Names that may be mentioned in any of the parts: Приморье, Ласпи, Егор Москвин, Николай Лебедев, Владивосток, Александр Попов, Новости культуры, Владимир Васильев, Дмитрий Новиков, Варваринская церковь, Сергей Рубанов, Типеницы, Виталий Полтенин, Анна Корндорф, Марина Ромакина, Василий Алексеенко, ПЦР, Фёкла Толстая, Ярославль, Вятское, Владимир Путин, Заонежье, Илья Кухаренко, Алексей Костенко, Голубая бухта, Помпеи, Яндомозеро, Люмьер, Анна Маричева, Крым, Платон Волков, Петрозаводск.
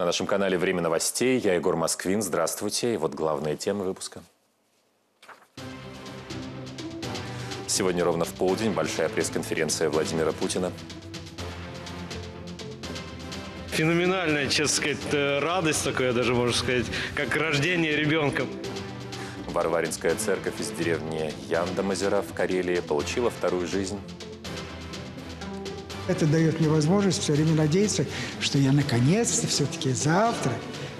На нашем канале «Время новостей». Я Егор Москвин. Здравствуйте. И вот главные темы выпуска. Сегодня ровно в полдень большая пресс-конференция Владимира Путина. Феноменальная, честно сказать, радость такая, даже можно сказать, как рождение ребенка. Варваринская церковь из деревни Яндомозеро в Карелии получила вторую жизнь. Это дает мне возможность все время надеяться, что я наконец-то все-таки завтра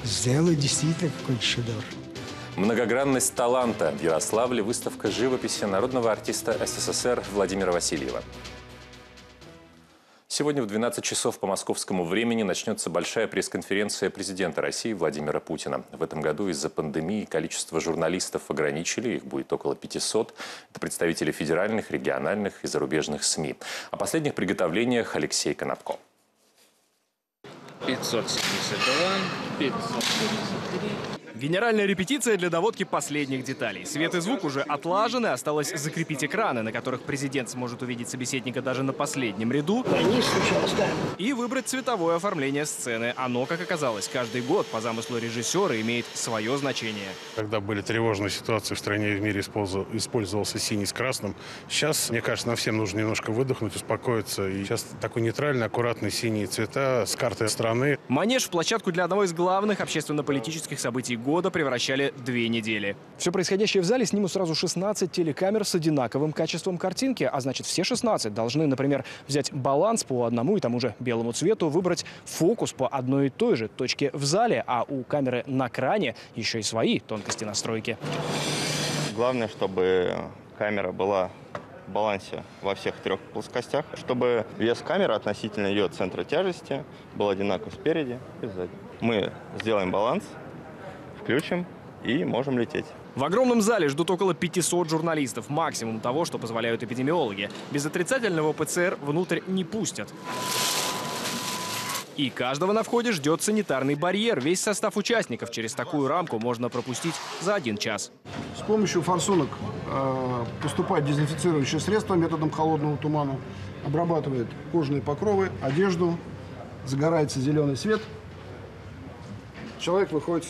сделаю действительно какой-то шедевр. Многогранность таланта. В Ярославле выставка живописи народного артиста СССР Владимира Васильева. Сегодня в 12 часов по московскому времени начнется большая пресс-конференция президента России Владимира Путина. В этом году из-за пандемии количество журналистов ограничили, их будет около 500. Это представители федеральных, региональных и зарубежных СМИ. О последних приготовлениях Алексей Конопко. 572, 573... Генеральная репетиция для доводки последних деталей. Свет и звук уже отлажены, осталось закрепить экраны, на которых президент сможет увидеть собеседника даже на последнем ряду. И выбрать цветовое оформление сцены. Оно, как оказалось, каждый год по замыслу режиссера имеет свое значение. Когда были тревожные ситуации в стране и в мире, использовался синий с красным. Сейчас, мне кажется, нам всем нужно немножко выдохнуть, успокоиться. И сейчас такой нейтральный, аккуратный синие цвета с карты страны. Манеж в площадку для одного из главных общественно-политических событий года превращали две недели. Все происходящее в зале снимут сразу 16 телекамер с одинаковым качеством картинки, а значит все 16 должны, например, взять баланс по одному и тому же белому цвету, выбрать фокус по одной и той же точке в зале, а у камеры на кране еще и свои тонкости настройки. Главное, чтобы камера была в балансе во всех трех плоскостях, чтобы вес камеры относительно ее центра тяжести был одинаков спереди и сзади. Мы сделаем баланс, включим и можем лететь. В огромном зале ждут около 500 журналистов. Максимум того, что позволяют эпидемиологи. Без отрицательного ПЦР внутрь не пустят. И каждого на входе ждет санитарный барьер. Весь состав участников через такую рамку можно пропустить за 1 час. С помощью форсунок поступает дезинфицирующее средство методом холодного тумана. Обрабатывает кожные покровы, одежду. Загорается зеленый свет. Человек выходит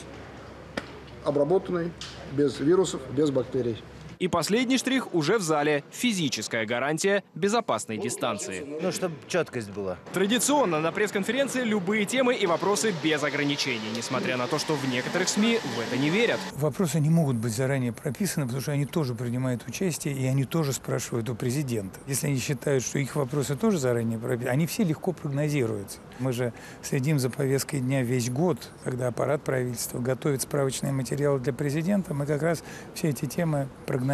обработанный, без вирусов, без бактерий. И последний штрих уже в зале. Физическая гарантия безопасной дистанции. Ну, чтобы четкость была. Традиционно на пресс-конференции любые темы и вопросы без ограничений, несмотря на то, что в некоторых СМИ в это не верят. Вопросы не могут быть заранее прописаны, потому что они тоже принимают участие, и они тоже спрашивают у президента. Если они считают, что их вопросы тоже заранее прописаны, они все легко прогнозируются. Мы же следим за повесткой дня весь год, когда аппарат правительства готовит справочные материалы для президента. Мы как раз все эти темы прогнозируем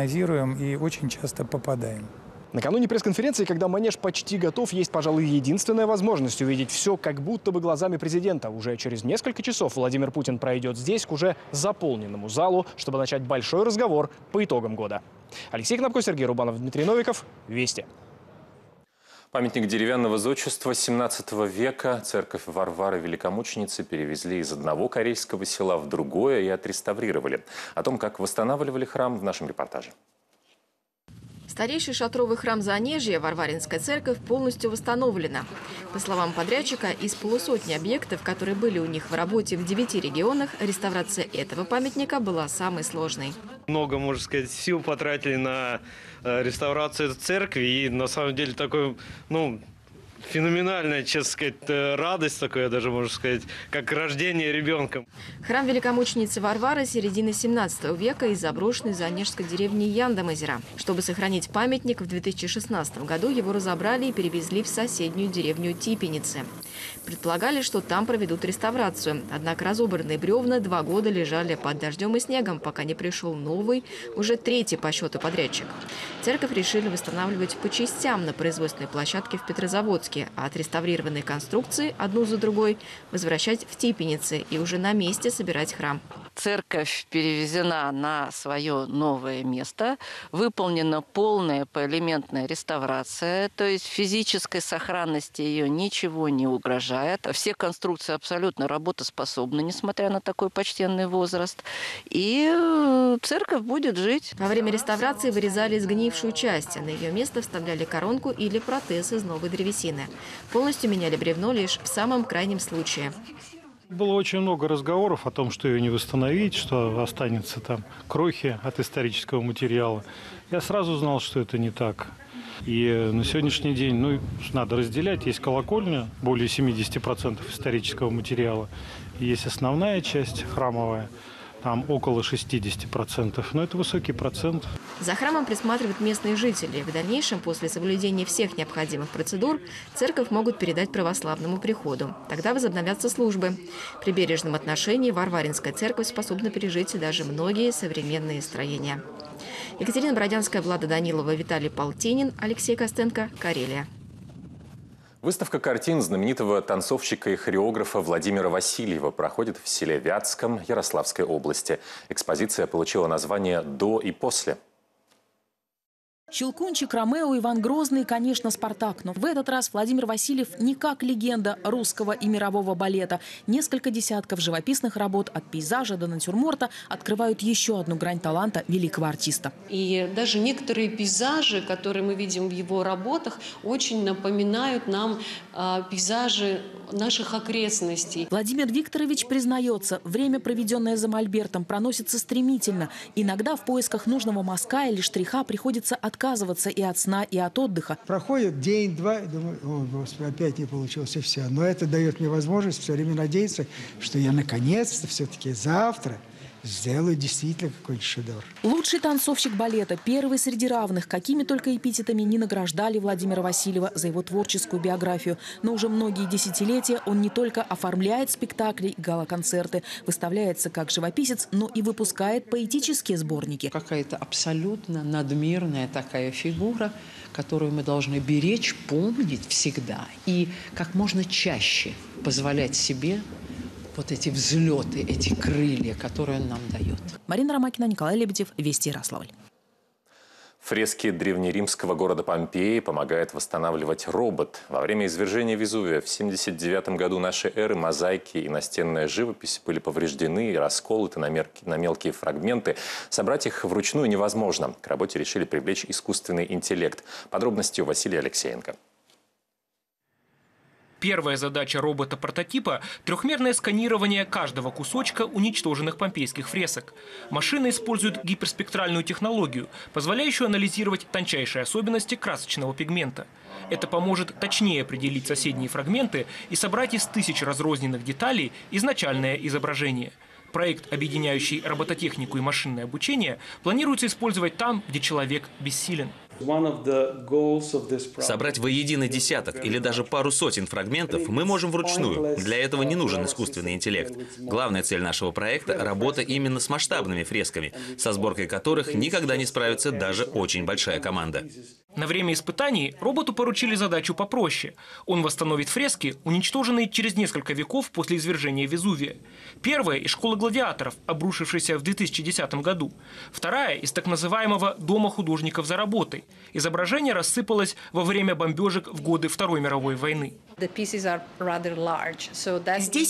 и очень часто попадаем. Накануне пресс-конференции, когда манеж почти готов, есть, пожалуй, единственная возможность увидеть все как будто бы глазами президента. Уже через несколько часов Владимир Путин пройдет здесь к уже заполненному залу, чтобы начать большой разговор по итогам года. Алексей Конопко, Сергей Рубанов, Дмитрий Новиков. Вести. Памятник деревянного зодчества 17 века, церковь Варвары Великомученицы, перевезли из одного карельского села в другое и отреставрировали. О том, как восстанавливали храм, в нашем репортаже. Старейший шатровый храм Заонежья, Варваринская церковь, полностью восстановлена. По словам подрядчика, из полусотни объектов, которые были у них в работе в 9 регионах, реставрация этого памятника была самой сложной. Много, можно сказать, сил потратили на реставрацию церкви. И на самом деле такой, феноменальная, честно сказать, радость такая, даже можно сказать, как рождение ребенка. Храм Великомученицы Варвары середины 17 века из заброшенной заонежской деревни Яндомозеро. Чтобы сохранить памятник, в 2016 году его разобрали и перевезли в соседнюю деревню Типеницы. Предполагали, что там проведут реставрацию. Однако разобранные бревна 2 года лежали под дождем и снегом, пока не пришел новый, уже 3-й по счету подрядчик. Церковь решили восстанавливать по частям на производственной площадке в Петрозаводске. А отреставрированные конструкции, одну за другой, возвращать в Типеницы и уже на месте собирать храм. Церковь перевезена на свое новое место. Выполнена полная поэлементная реставрация. То есть физической сохранности ее ничего не угрожает. Все конструкции абсолютно работоспособны, несмотря на такой почтенный возраст. И церковь будет жить. Во время реставрации вырезали сгнившую часть. А на ее место вставляли коронку или протез из новой древесины. Полностью меняли бревно лишь в самом крайнем случае. Было очень много разговоров о том, что ее не восстановить, что останется там крохи от исторического материала. Я сразу знал, что это не так. И на сегодняшний день, ну, надо разделять. Есть колокольня, более 70% исторического материала. Есть основная часть, храмовая, там около 60%. Но это высокий процент. За храмом присматривают местные жители. В дальнейшем, после соблюдения всех необходимых процедур, церковь могут передать православному приходу. Тогда возобновятся службы. При бережном отношении Варваринская церковь способна пережить даже многие современные строения. Екатерина Бродянская, Влада Данилова, Виталий Полтенин, Алексей Костенко, Карелия. Выставка картин знаменитого танцовщика и хореографа Владимира Васильева проходит в селе Вятском Ярославской области. Экспозиция получила название «До и после». Щелкунчик, Ромео, Иван Грозный, конечно, Спартак. Но в этот раз Владимир Васильев не как легенда русского и мирового балета. Несколько десятков живописных работ от пейзажа до натюрморта открывают еще одну грань таланта великого артиста. И даже некоторые пейзажи, которые мы видим в его работах, очень напоминают нам пейзажи наших окрестностей. Владимир Викторович признается, время, проведенное за мольбертом, проносится стремительно. Иногда в поисках нужного мазка или штриха приходится отказываться и от сна, и от отдыха. Проходит день-два, и думаю, о, Господи, опять не получилось, и все. Но это дает мне возможность все время надеяться, что я наконец-то все-таки завтра сделаю действительно какой-нибудь шедевр. Лучший танцовщик балета, первый среди равных, какими только эпитетами не награждали Владимира Васильева за его творческую биографию. Но уже многие десятилетия он не только оформляет спектакли и гала-концерты, выставляется как живописец, но и выпускает поэтические сборники. Какая-то абсолютно надмирная такая фигура, которую мы должны беречь, помнить всегда и как можно чаще позволять себе вот эти взлеты, эти крылья, которые он нам дает. Марина Ромакина, Николай Лебедев, Вести Ярославль. Фрески древнеримского города Помпеи помогает восстанавливать робот. Во время извержения Везувия в 79 году нашей эры мозаики и настенная живопись были повреждены и расколоты на мелкие фрагменты. Собрать их вручную невозможно. К работе решили привлечь искусственный интеллект. Подробности у Василия Алексеенко. Первая задача робота-прототипа – трехмерное сканирование каждого кусочка уничтоженных помпейских фресок. Машина использует гиперспектральную технологию, позволяющую анализировать тончайшие особенности красочного пигмента. Это поможет точнее определить соседние фрагменты и собрать из тысяч разрозненных деталей изначальное изображение. Проект, объединяющий робототехнику и машинное обучение, планируется использовать там, где человек бессилен. Собрать воедино десяток или даже пару сотен фрагментов мы можем вручную. Для этого не нужен искусственный интеллект. Главная цель нашего проекта – работа именно с масштабными фресками, со сборкой которых никогда не справится даже очень большая команда. На время испытаний роботу поручили задачу попроще. Он восстановит фрески, уничтоженные через несколько веков после извержения Везувия. Первая – из школы гладиаторов, обрушившейся в 2010 году. Вторая – из так называемого «дома художников за работой». Изображение рассыпалось во время бомбежек в годы Второй мировой войны. Здесь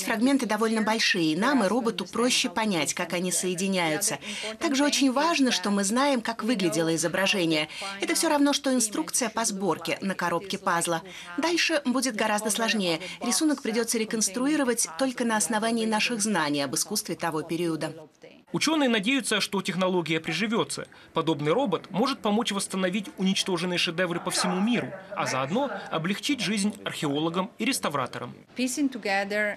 фрагменты довольно большие. Нам и роботу проще понять, как они соединяются. Также очень важно, что мы знаем, как выглядело изображение. Это все равно, что инструкция по сборке на коробке пазла. Дальше будет гораздо сложнее. Рисунок придется реконструировать только на основании наших знаний об искусстве того периода. Ученые надеются, что технология приживется. Подобный робот может помочь восстановить уничтоженные шедевры по всему миру, а заодно облегчить жизнь археологам и реставраторам.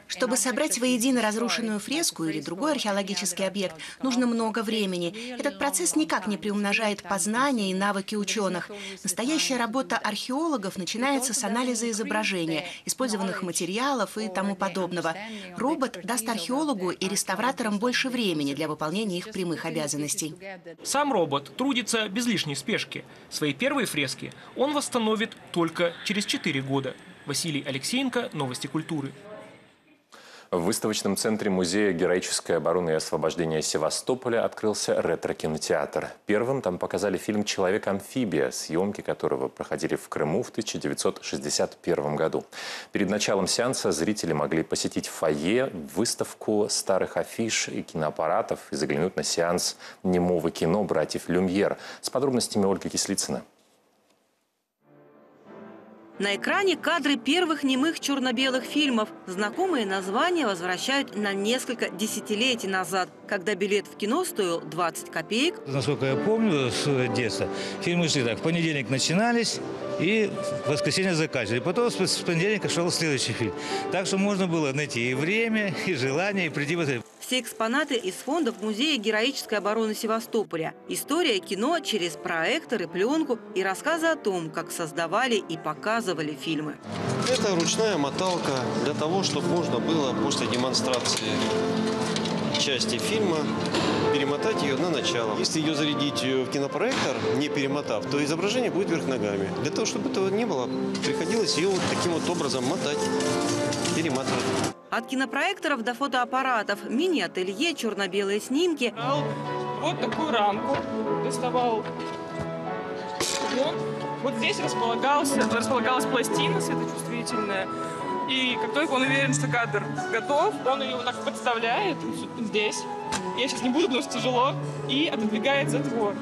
Чтобы собрать воедино разрушенную фреску или другой археологический объект, нужно много времени. Этот процесс никак не приумножает познания и навыки ученых. Настоящая работа археологов начинается с анализа изображения, использованных материалов и тому подобного. Робот даст археологу и реставраторам больше времени для выполнения их прямых обязанностей. Сам робот трудится без лишней спешки. Свои первые фрески он восстановит только через 4 года. Василий Алексеенко, Новости культуры. В выставочном центре Музея героической обороны и освобождения Севастополя открылся ретро-кинотеатр. Первым там показали фильм «Человек-амфибия», съемки которого проходили в Крыму в 1961 году. Перед началом сеанса зрители могли посетить фойе, выставку старых афиш и киноаппаратов и заглянуть на сеанс немого кино братьев Люмьер. С подробностями Ольга Кислицына. На экране кадры первых немых черно-белых фильмов. Знакомые названия возвращают на несколько десятилетий назад, когда билет в кино стоил 20 копеек. Насколько я помню с детства, фильмы шли так. В понедельник начинались и в воскресенье заканчивали. Потом с понедельника шел следующий фильм. Так что можно было найти и время, и желание, и прийти в это. Все экспонаты из фондов Музея героической обороны Севастополя. История кино через проекторы, пленку и рассказы о том, как создавали и показывали фильмы. Это ручная моталка для того, чтобы можно было после демонстрации части фильма перемотать ее на начало. Если ее зарядить в кинопроектор, не перемотав, то изображение будет вверх ногами. Для того, чтобы этого не было, приходилось ее вот таким вот образом мотать, перематывать. От кинопроекторов до фотоаппаратов, мини-ателье, черно-белые снимки. Вот такую рамку доставал. Вот здесь располагалась пластина светочувствительная. И как только он уверен, что кадр готов, он ее вот так подставляет здесь. Я сейчас не буду, потому что тяжело. И отодвигает затвор.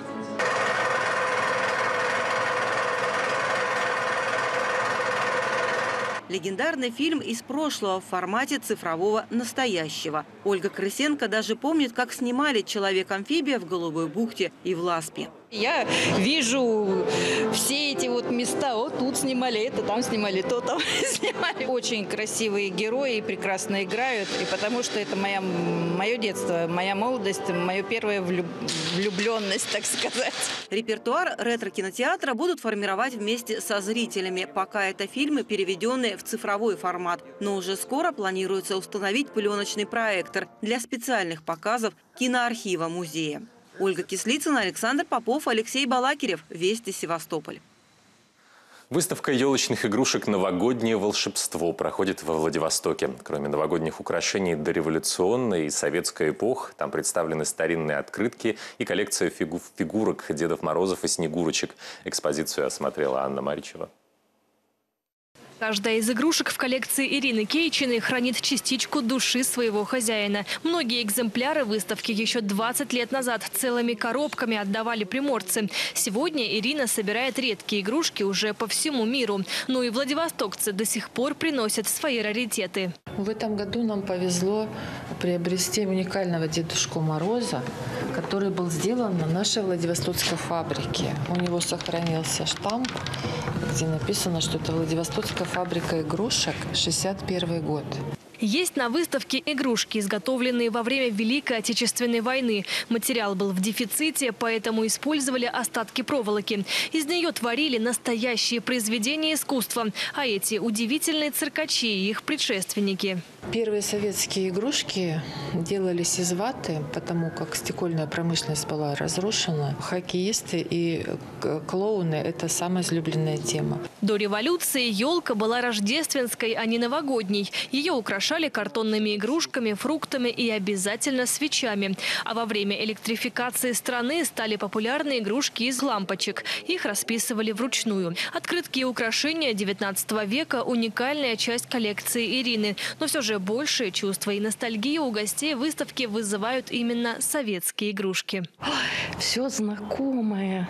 Легендарный фильм из прошлого в формате цифрового настоящего. Ольга Крысенко даже помнит, как снимали «Человек-амфибия» в Голубой бухте и в Ласпи. Я вижу все эти вот места. Вот тут снимали, это там снимали, то там снимали. Очень красивые герои, прекрасно играют. И потому что это мое детство, моя молодость, моя первая влюбленность, так сказать. Репертуар ретро-кинотеатра будут формировать вместе со зрителями. Пока это фильмы, переведенные в цифровой формат. Но уже скоро планируется установить пленочный проектор для специальных показов киноархива музея. Ольга Кислицына, Александр Попов, Алексей Балакирев. Вести Севастополь. Выставка елочных игрушек «Новогоднее волшебство» проходит во Владивостоке. Кроме новогодних украшений дореволюционной и советской эпох, там представлены старинные открытки и коллекция фигурок Дедов Морозов и Снегурочек. Экспозицию осмотрела Анна Маричева. Каждая из игрушек в коллекции Ирины Кейчиной хранит частичку души своего хозяина. Многие экземпляры выставки еще 20 лет назад целыми коробками отдавали приморцы. Сегодня Ирина собирает редкие игрушки уже по всему миру. Ну и владивостокцы до сих пор приносят свои раритеты. В этом году нам повезло приобрести уникального Дедушку Мороза, который был сделан на нашей владивостокской фабрике. У него сохранился штамп, где написано, что это Владивостокская фабрика игрушек, 61 год. Есть на выставке игрушки, изготовленные во время Великой Отечественной войны. Материал был в дефиците, поэтому использовали остатки проволоки. Из нее творили настоящие произведения искусства. А эти удивительные циркачи и их предшественники. Первые советские игрушки делались из ваты, потому как стекольная промышленность была разрушена. Хоккеисты и клоуны – это самая излюбленная тема. До революции елка была рождественской, а не новогодней. Ее украшали картонными игрушками, фруктами и обязательно свечами. А во время электрификации страны стали популярны игрушки из лампочек. Их расписывали вручную. Открытки и украшения 19 века – уникальная часть коллекции Ирины. Но все же большее чувство и ностальгию у гостей выставки вызывают именно советские игрушки. Все знакомое.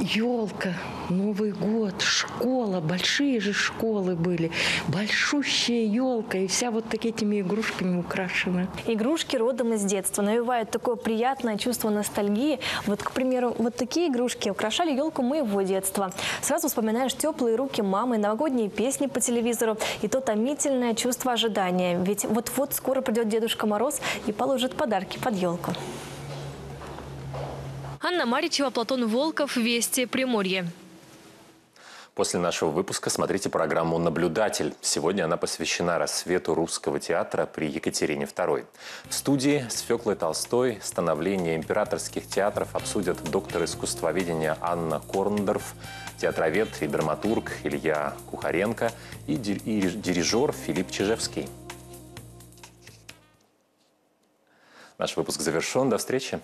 Елка, Новый год, школа. Большие же школы были. Большущая елка. И вся вот такими игрушками украшена. Игрушки родом из детства. Навевают такое приятное чувство ностальгии. Вот, к примеру, вот такие игрушки украшали елку моего детства. Сразу вспоминаешь теплые руки мамы, новогодние песни по телевизору и то томительное чувство ожидания. Ведь вот-вот скоро придет Дедушка Мороз и положит подарки под елку. Анна Маричева, Платон Волков, Вести, Приморье. После нашего выпуска смотрите программу «Наблюдатель». Сегодня она посвящена рассвету русского театра при Екатерине II. В студии с Фёклой Толстой становление императорских театров обсудят доктор искусствоведения Анна Корндорф, театровед и драматург Илья Кухаренко и дирижер Филипп Чижевский. Наш выпуск завершен. До встречи.